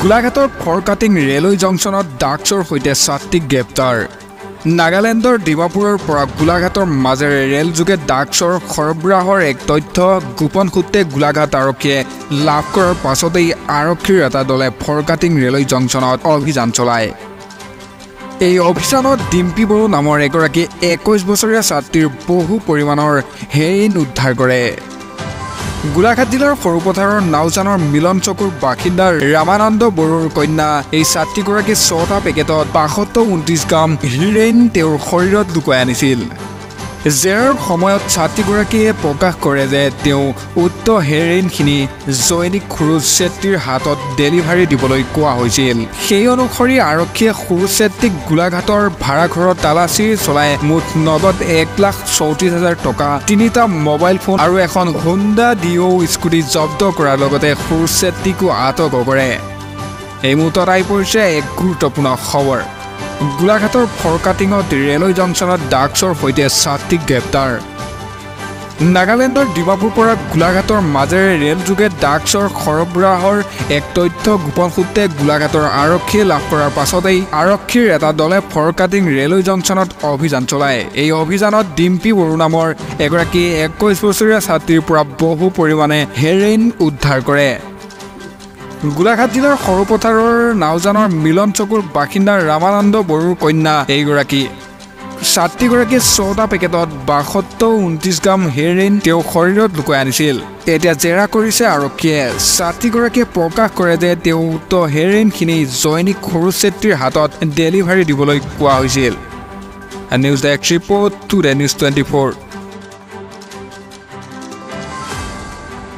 গোলাঘাটৰ খৰকাটিং ৰেলৱে জংচনত ডাকচৰ সৈতে 7টিক গ্ৰেপ্তাৰ। নাগালেণ্ডৰ ডিমাপুৰৰ পৰা গোলাঘাটৰ মাজেৰে ৰেলযোগে ডাকচৰ খৰব্ৰাহৰ এক তথ্য গোপন সূত্ৰে গোলাঘাট আৰক্ষীয়ে লাভ কৰাৰ পাছতেই আৰক্ষীৰ এটা দলে খৰকাটিং ৰেলৱে জংচনত অভিযান চলায়। এই অভিযানত ডিম্পী বড়ো নামৰ এগৰাকী 21 বছৰীয়া ছাত্ৰীৰ বহু পৰিমাণৰ হেৰিন উদ্ধাৰ কৰে। গোলাঘাট জিলাৰ সৰুপথাৰৰ নাওজানৰ মিলন চকুৰ বাসিন্দা ৰামানন্দ বড়োৰ কন্যা এই ছাত্ৰীগৰাকী 6টা পেকেটত 72-29 গ্ৰাম হিৰেইন তেওঁৰ শৰীৰত লুকুৱাই আনিছিল। জেৰাৰ সময়ত ছাত্ৰীগৰাকীয়ে প্ৰকাশ কৰে যে তেওঁ উক্ত হেৰেইনখিনি জৈনিক খুৰুজ চেত্ৰীৰ হাতত ডেলিভাৰী দিবলৈ কোৱা হৈছিল। সেই অনুসৰি আৰক্ষীয়ে খুৰুজ চেত্ৰীক গোলাঘাটৰ ভাড়াঘৰত তালাচী চলাই মুঠ নগদ 1,34,000 টকা, 3টা মোবাইল ফোন আৰু এখন হুণ্ডা ডিও স্কুটি জব্দ কৰাৰ লগতে খুৰুজ চেত্ৰীকো আটক কৰে। এই মুহূৰ্তত আহি পৰিছে এক গুৰুত্বপূৰ্ণ খবৰ। গোলাঘাটৰ খৰকাটিঙত ৰেলৱে জংচনত ডাকচৰ সৈতে 7টিক গ্ৰেপ্তাৰ। নাগালেণ্ডৰ ডিমাপুৰ পৰা গোলাঘাটৰ মাজেৰে ৰেলযোগে ডাকচৰ সৰবৰাহৰ এক তথ্য গোপন সূত্ৰে গোলাঘাটৰ আৰক্ষীয়ে লাভ কৰাৰ পাছতেই আৰক্ষীৰ এটা দলে খৰকাটিং ৰেলৱে জংচনত অভিযান চলায়। এই অভিযানত ডিম্পী বড়ো নামৰ এগৰাকী 21 বছৰীয়া ছাত্ৰীৰ পৰা বহু পৰিমাণে হেৰেইন উদ্ধাৰ কৰে। গোলাঘাট জিলাৰ সৰুপথাৰৰ নাওজানৰ মিলন চকুৰ বাসিন্দা ৰামানন্দ বড়োৰ কন্যা এইগৰাকী ছাত্ৰীগৰাকীয়ে 6টা পেকেটত 72-29 গ্ৰাম হেৰেইন তেওঁ শৰীৰত লুকুৱাই আনিছিল। এতিয়া জেৰা কৰিছে আৰক্ষীয়ে। ছাত্ৰীগৰাকীয়ে প্ৰকাশ কৰে যে তেওঁ উক্ত হেৰেইনখিনি জৈনিক খুৰুজ চেত্ৰীৰ হাতত ডেলিভাৰী দিবলৈ কোৱা হৈছিল। News desk report, today news 24।